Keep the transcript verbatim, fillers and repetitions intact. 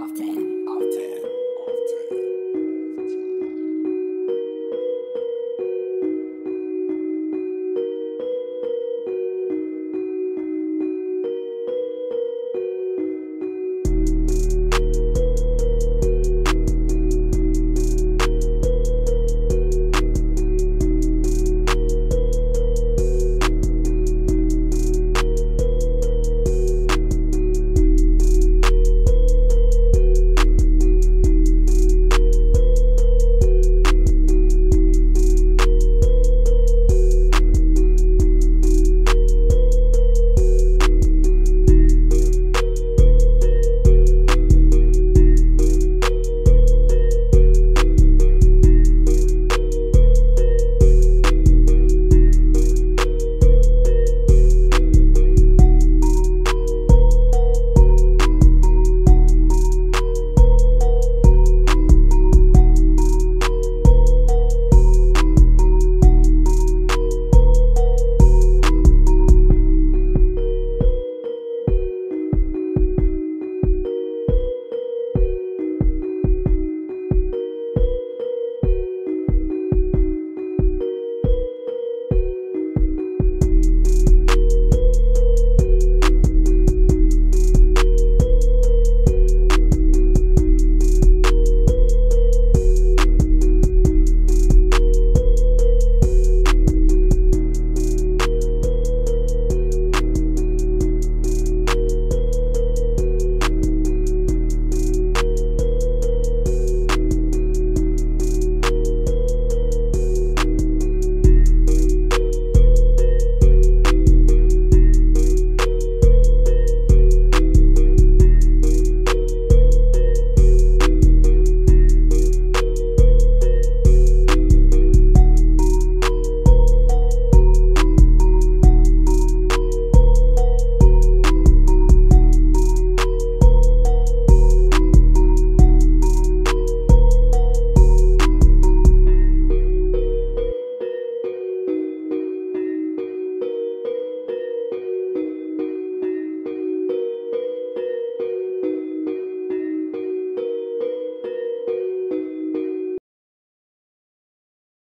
Often, often.